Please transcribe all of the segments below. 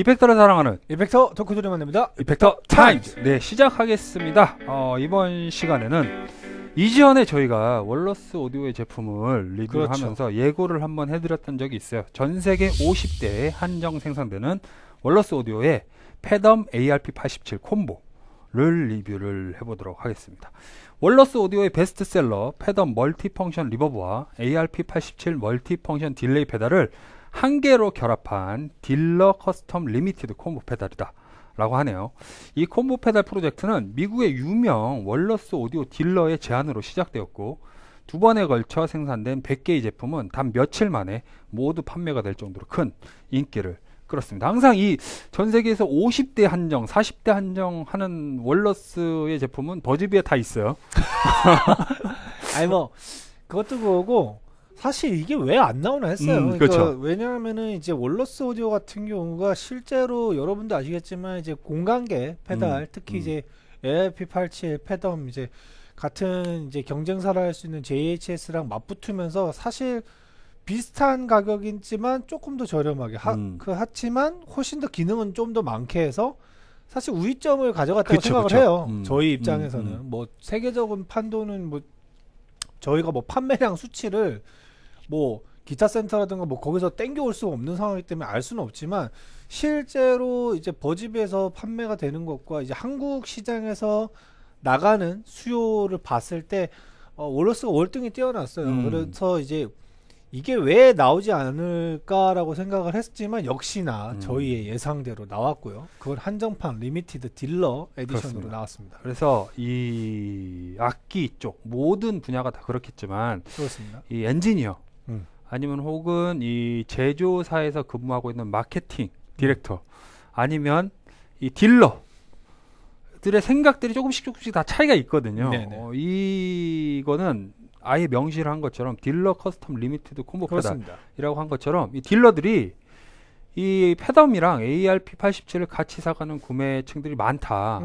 이펙터를 사랑하는 이펙터 토크 소리 만듭니다. 이펙터 타임즈. 네, 시작하겠습니다. 이번 시간에는 이전에 저희가 월러스 오디오의 제품을 리뷰하면서 그렇죠. 예고를 한번 해드렸던 적이 있어요. 전 세계 50대에 한정 생산되는 월러스 오디오의 Fathom ARP-87 콤보를 리뷰를 해보도록 하겠습니다. 월러스 오디오의 베스트셀러 Fathom 멀티펑션 리버브와 ARP-87 멀티펑션 딜레이 페달을 한 개로 결합한 딜러 커스텀 리미티드 콤보 페달이다 라고 하네요. 이 콤보 페달 프로젝트는 미국의 유명 월러스 오디오 딜러의 제안으로 시작되었고, 두 번에 걸쳐 생산된 100개의 제품은 단 며칠 만에 모두 판매가 될 정도로 큰 인기를 끌었습니다. 항상 이 전세계에서 50대 한정, 40대 한정하는 월러스의 제품은 버즈비에 다 있어요. 아니 뭐 그것도 그거고 사실 이게 왜 안 나오나 했어요. 그러니까 그렇죠. 왜냐하면은 이제 월러스 오디오 같은 경우가 실제로 여러분도 아시겠지만 이제 공간계 페달, 특히 이제 ARP-87 패덤 이제 같은 이제 경쟁사라 할 수 있는 JHS랑 맞붙으면서 사실 비슷한 가격이지만 조금 더 저렴하게 하지만 훨씬 더 기능은 좀 더 많게 해서 사실 우위점을 가져갔다고 그쵸, 생각을 그쵸. 해요. 저희 입장에서는 뭐 세계적인 판도는 뭐 저희가 뭐 판매량 수치를 뭐 기타 센터라든가 뭐 거기서 땡겨올 수가 없는 상황이기 때문에 알 수는 없지만, 실제로 이제 버즈비에서 판매가 되는 것과 이제 한국 시장에서 나가는 수요를 봤을 때 월러스가 월등히 뛰어났어요. 그래서 이제 이게 왜 나오지 않을까라고 생각을 했지만 역시나 저희의 예상대로 나왔고요. 그건 한정판 리미티드 딜러 에디션으로 그렇습니다. 나왔습니다. 그래서 이 악기 쪽 모든 분야가 다 그렇겠지만 그렇습니다. 이 엔지니어 아니면 혹은 이 제조사에서 근무하고 있는 마케팅 디렉터 아니면 이 딜러 들의 생각들이 조금씩 다 차이가 있거든요. 이거는 아예 명시를 한 것처럼 딜러 커스텀 리미티드 콤보 페달이라고 한 것처럼 이 딜러들이 이 패덤이랑 ARP-87을 같이 사가는 구매층들이 많다.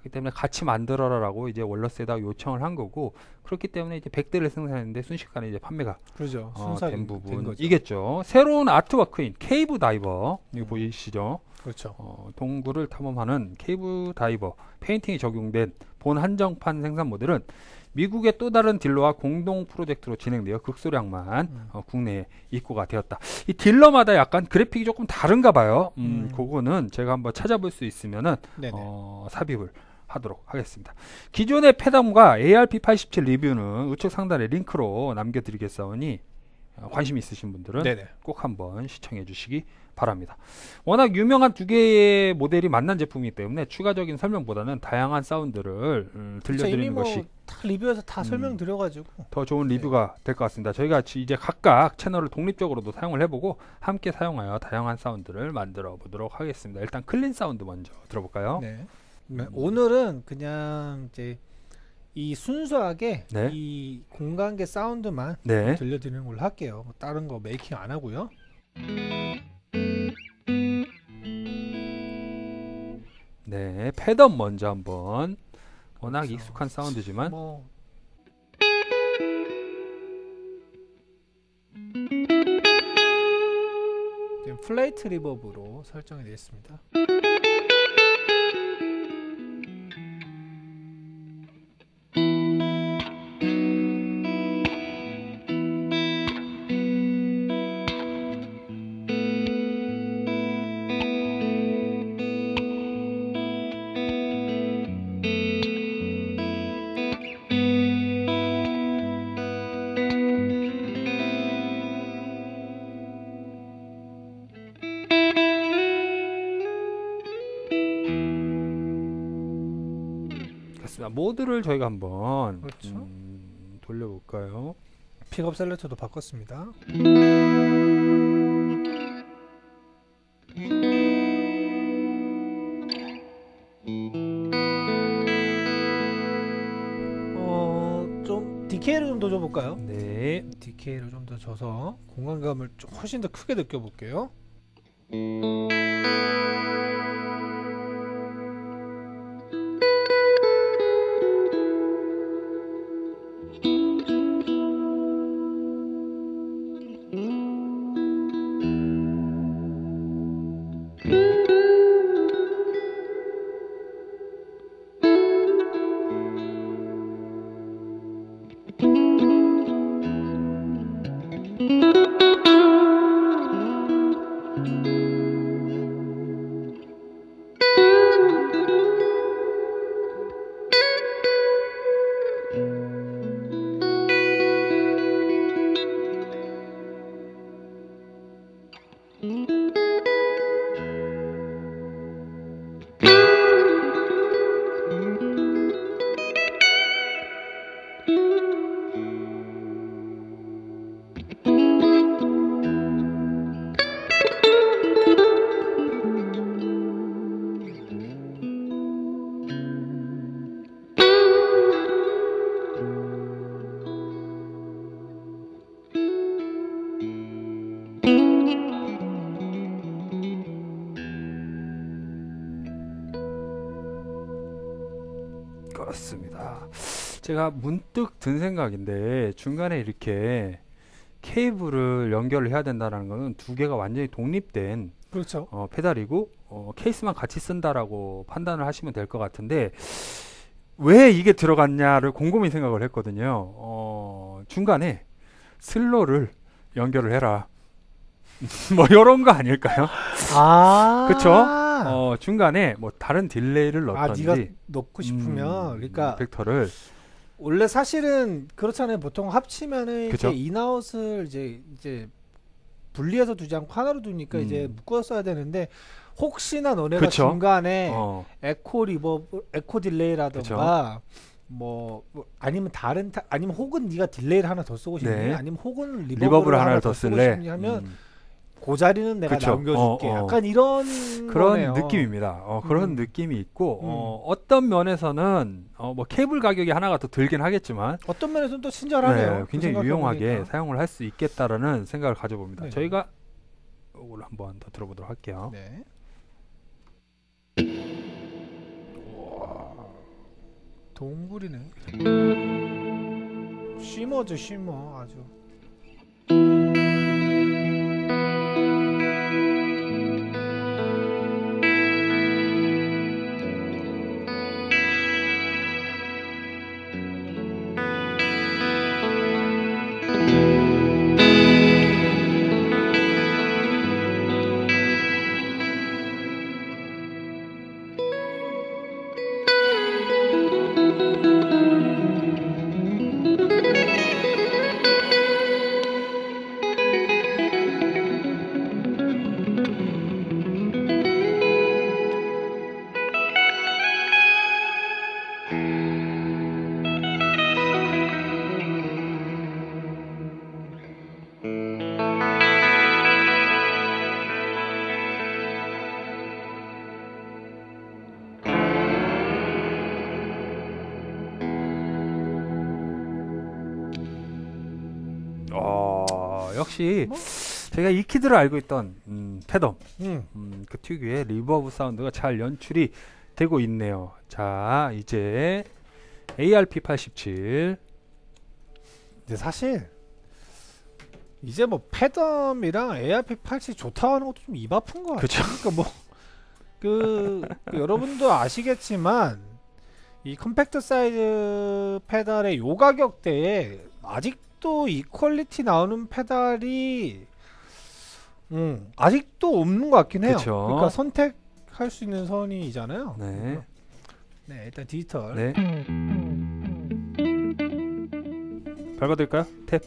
그렇기 때문에 같이 만들어라라고 이제 월러스에다가 요청을 한 거고, 그렇기 때문에 이제 100대를 생산했는데 순식간에 이제 판매가 그렇죠. 된 부분이겠죠. 새로운 아트워크인 케이브 다이버 이거 보이시죠? 그렇죠. 동굴을 탐험하는 케이브 다이버 페인팅이 적용된 본 한정판 생산 모델은 미국의 또 다른 딜러와 공동 프로젝트로 진행되어 극소량만 국내에 입고가 되었다. 이 딜러마다 약간 그래픽이 조금 다른가 봐요. 그거는 제가 한번 찾아볼 수 있으면은 삽입을 하도록 하겠습니다. 기존의 패덤과 ARP-87 리뷰는 우측 상단에 링크로 남겨드리겠사오니 관심 있으신 분들은 꼭 한번 시청해 주시기 바랍니다. 워낙 유명한 두 개의 모델이 만난 제품이기 때문에 추가적인 설명보다는 다양한 사운드를 들려드리는 것이 뭐 다 리뷰에서 다 설명드려가지고 더 좋은 리뷰가 될 것 같습니다. 저희가 이제 각각 채널을 독립적으로도 사용을 해보고 함께 사용하여 다양한 사운드를 만들어 보도록 하겠습니다. 일단 클린 사운드 먼저 들어볼까요? 오늘은 그냥 이제 이 순수하게 이 공간계 사운드만 들려드리는 걸로 할게요. 다른 거 메이킹 안 하고요. 네, 패덤 먼저 한번. 워낙 그렇죠. 익숙한 사운드지만 뭐. 지금 플레이트 리버브로 설정이 되어 있습니다. 모드를 저희가 한번 그렇죠. 돌려볼까요? 픽업 셀렉터도 바꿨습니다. 좀 디케이를 좀 더 줘볼까요? 네, 디케이를 좀 더 줘서 공간감을 좀 훨씬 더 크게 느껴볼게요. 그렇습니다. 제가 문득 든 생각인데 중간에 이렇게 케이블을 연결을 해야 된다는 거는 두 개가 완전히 독립된 그렇죠. 페달이고 케이스만 같이 쓴다라고 판단을 하시면 될 것 같은데 왜 이게 들어갔냐를 곰곰이 생각을 했거든요. 중간에 슬로를 연결을 해라. 뭐 요런 거 아닐까요? 아 그쵸? 중간에 뭐 다른 딜레이를 넣던지 네가 넣고 싶으면 그러니까 벡터를 원래 사실은 그렇잖아요. 보통 합치면은 이제 인아웃을 이제 분리해서 두지 않고 하나로 두니까 이제 묶어서 써야 되는데 혹시나 너네가 그쵸? 중간에 에코 리버브, 에코 딜레이라던가 뭐 아니면 다른 아니면 혹은 네가 딜레이를 하나 더 쓰고 싶니? 네. 아니면 혹은 리버브를 하나 더 쓰고 싶니? 하면 그 자리는 내가 그쵸? 남겨줄게. 약간 이런 그런 거네요. 느낌입니다. 그런 느낌이 있고 어떤 면에서는 뭐 케이블 가격이 하나가 더 들긴 하겠지만 어떤 면에서는 또 친절하네요. 네, 굉장히 유용하게 보니까. 사용을 할 수 있겠다라는 생각을 가져봅니다. 네. 저희가 이걸 한번 더 들어보도록 할게요. 네. 동굴이네. 쉬머죠, 쉬머 아주. 역시 뭐? 제가 이 키드를 알고 있던 패덤 그 특유의 리버브 사운드가 잘 연출이 되고 있네요. 자 이제 ARP-87 근데 사실 이제 뭐 패덤이랑 ARP-87 좋다고 하는 것도 좀 입 아픈 거 같아요. 그러니까 뭐 그 여러분도 아시겠지만 이 컴팩트 사이즈 페달의 요 가격대에 아직도 이 퀄리티 나오는 페달이 아직도 없는 것 같긴 해요. 그쵸. 그러니까 선택할 수 있는 선이잖아요. 네. 네, 일단 디지털. 네. 밟아드릴까요? 탭.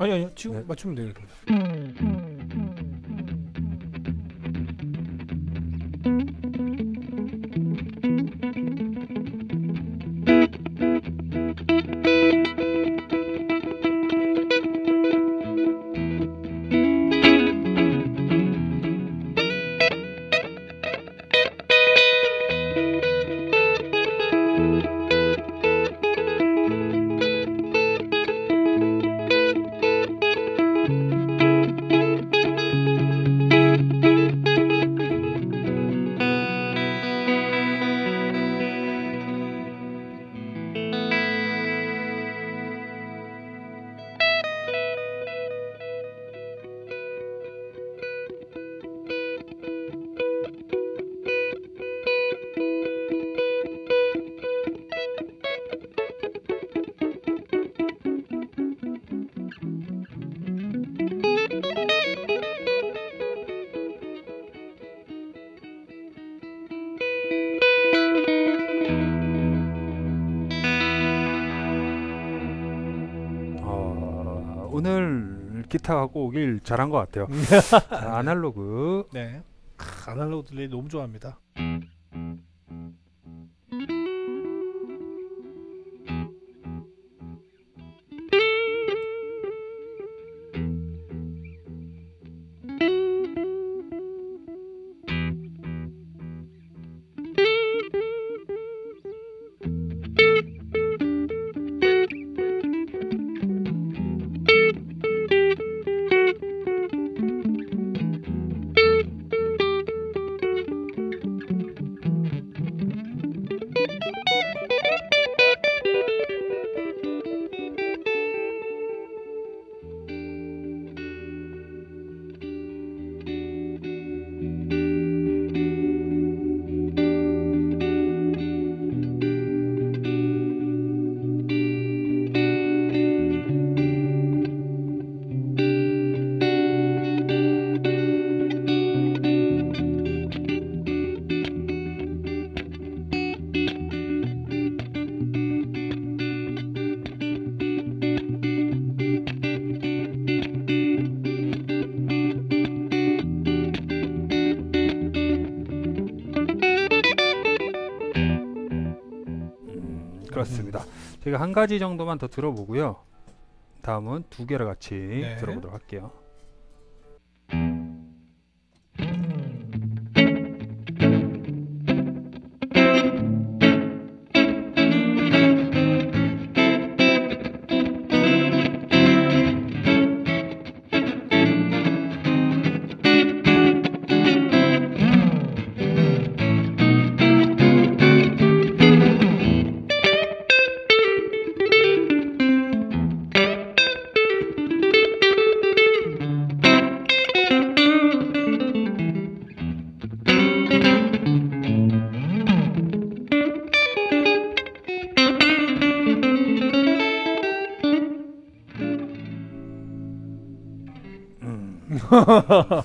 아니요. 지금 네. 맞추면 돼요. 기타 갖고 오길 잘한 것 같아요. 자, 아날로그. 네. 아날로그 딜레이 너무 좋아합니다. 그렇습니다. 저희가 한 가지 정도만 더 들어보고요. 다음은 두 개를 같이 들어보도록 할게요.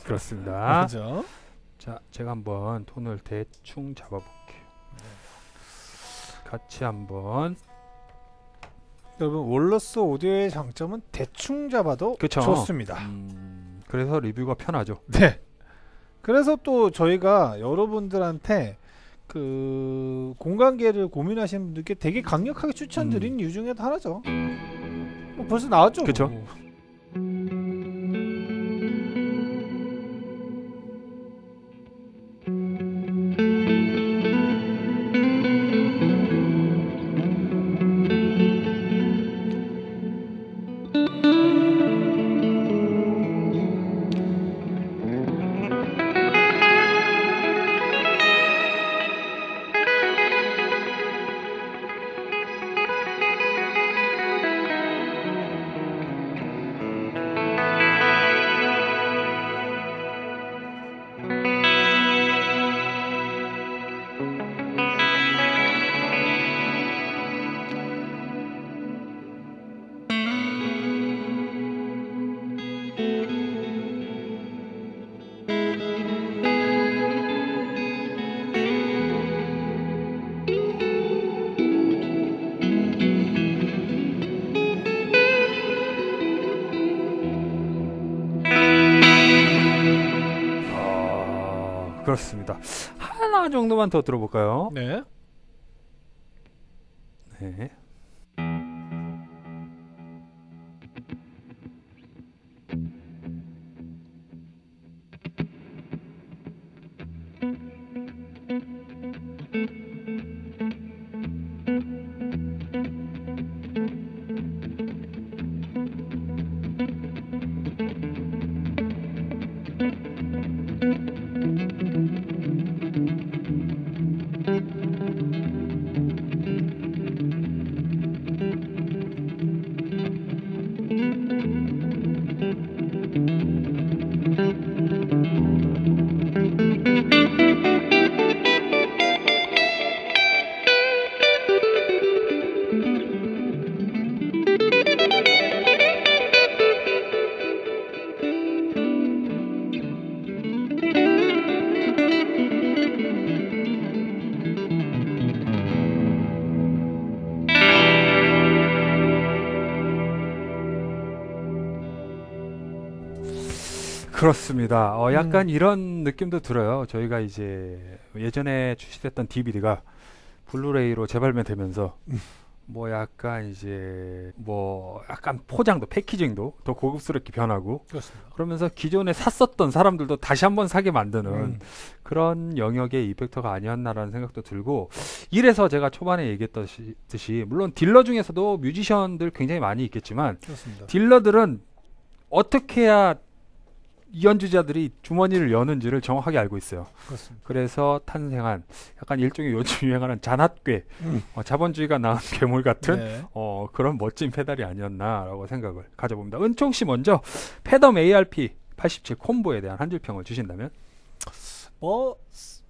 그렇습니다. 그렇죠? 자, 제가 한번 톤을 대충 잡아볼게요. 같이 한번. 여러분, 월러스 오디오의 장점은 대충 잡아도 그쵸? 좋습니다. 그래서 리뷰가 편하죠. 네. 그래서 또 저희가 여러분들한테 그 공간계를 고민하시는 분들께 되게 강력하게 추천드린 이유 중에 하나죠. 뭐 벌써 나왔죠. 그렇죠. 그렇습니다. 하나 정도만 더 들어볼까요? 네. 네. 그렇습니다. 약간 이런 느낌도 들어요. 저희가 이제 예전에 출시됐던 DVD가 블루레이로 재발매되면서 뭐 약간 이제 뭐 약간 포장도 패키징도 더 고급스럽게 변하고 그렇습니다. 그러면서 기존에 샀었던 사람들도 다시 한번 사게 만드는 그런 영역의 이펙터가 아니었나라는 생각도 들고, 이래서 제가 초반에 얘기했듯이 물론 딜러 중에서도 뮤지션들 굉장히 많이 있겠지만 그렇습니다. 딜러들은 어떻게 해야 연주자들이 주머니를 여는지를 정확하게 알고 있어요. 그렇습니다. 그래서 탄생한 약간 일종의 요즘 유행하는 잔핫괴, 자본주의가 낳은 괴물 같은 그런 멋진 페달이 아니었나라고 생각을 가져봅니다. 은총씨 먼저 Fathom ARP-87 콤보에 대한 한 줄 평을 주신다면?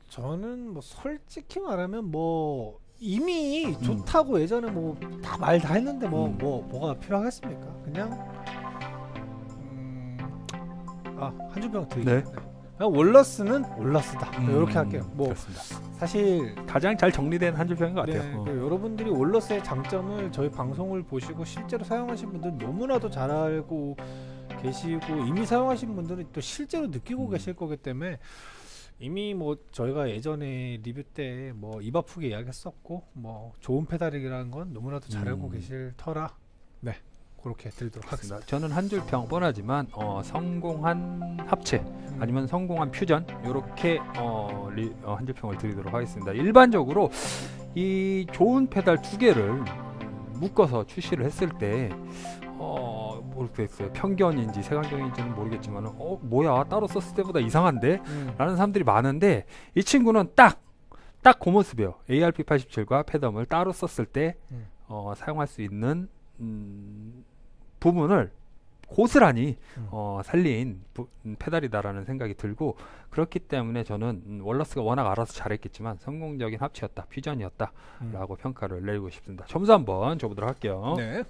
저는 솔직히 말하면 이미 좋다고 예전에 다 말 다 했는데 뭐가 필요하겠습니까? 그냥 한 줄평 드리겠습니다. 네. 월러스는 월러스다. 이렇게 할게요. 그렇습니다. 사실 가장 잘 정리된 한 줄평인 것 같아요. 여러분들이 월러스의 장점을 저희 방송을 보시고 실제로 사용하신 분들은 너무나도 잘 알고 계시고, 이미 사용하신 분들은 또 실제로 느끼고 계실 거기 때문에 이미 뭐 저희가 예전에 리뷰 때 뭐 입 아프게 이야기했었고 뭐 좋은 페달이라는 건 너무나도 잘 알고 계실 터라 네 그렇게 드리도록 하겠습니다. 저는 한 줄 평 뻔하지만 성공한 합체 아니면 성공한 퓨전 요렇게 한 줄 평을 드리도록 하겠습니다. 일반적으로 이 좋은 페달 두 개를 묶어서 출시를 했을 때 모르겠어요. 편견인지 색안경인지는 모르겠지만 뭐야 따로 썼을 때보다 이상한데? 라는 사람들이 많은데 이 친구는 딱 그 모습이에요. ARP-87과 패덤을 따로 썼을 때 사용할 수 있는 부분을 고스란히 살린 페달이다라는 생각이 들고 그렇기 때문에 저는 월러스가 워낙 알아서 잘했겠지만 성공적인 합체였다, 퓨전이었다 라고 평가를 내리고 싶습니다. 점수 한번 줘보도록 할게요. 네.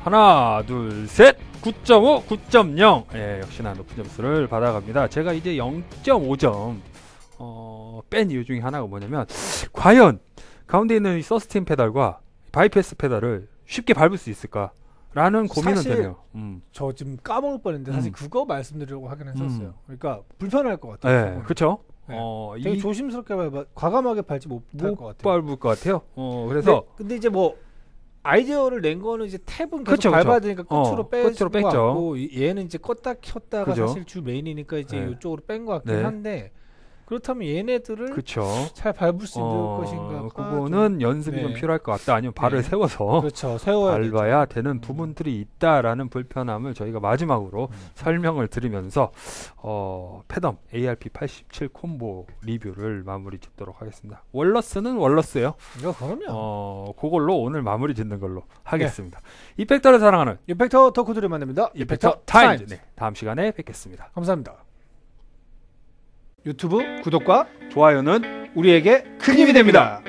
하나, 둘, 셋! 9.5, 9.0! 예, 역시나 높은 점수를 받아갑니다. 제가 이제 0.5점 뺀 이유 중에 하나가 뭐냐면 과연 가운데 있는 이 서스틴 페달과 바이패스 페달을 쉽게 밟을 수 있을까? 라는 고민은 되네요. 저 지금 까먹을 뻔했는데 사실 그거 말씀드리려고 하긴 했었어요. 그러니까 불편할 것 같아요. 네, 그쵸? 네. 되게 조심스럽게 밟아, 과감하게 밟지 못할 것 같아요. 못 밟을 것 같아요. 그래서 근데 이제 뭐 아이디어를 낸 거는 이제 탭은 계속 그쵸, 밟아야 되니까 끝으로 뺀 것 같고 얘는 이제 껐다 켰다가 그죠? 사실 주 메인이니까 이제 네. 이쪽으로 뺀 것 같긴 네. 한데 그렇다면 얘네들을 그쵸. 잘 밟을 수 있는 것인가 그거는 좀, 연습이 네. 좀 필요할 것 같다 아니면 발을 네. 세워서 그렇죠. 세워야 밟아야 되죠. 되는 부분들이 있다라는 불편함을 저희가 마지막으로 설명을 드리면서 패덤 ARP-87 콤보 리뷰를 마무리 짓도록 하겠습니다. 월러스는 월러스예요. 그럼요. 그걸로 오늘 마무리 짓는 걸로 하겠습니다. 네. 이펙터를 사랑하는 이펙터 덕후들이 만납니다. 이펙터 타임즈 네. 다음 시간에 뵙겠습니다. 감사합니다. 유튜브 구독과 좋아요는 우리에게 큰 힘이 됩니다.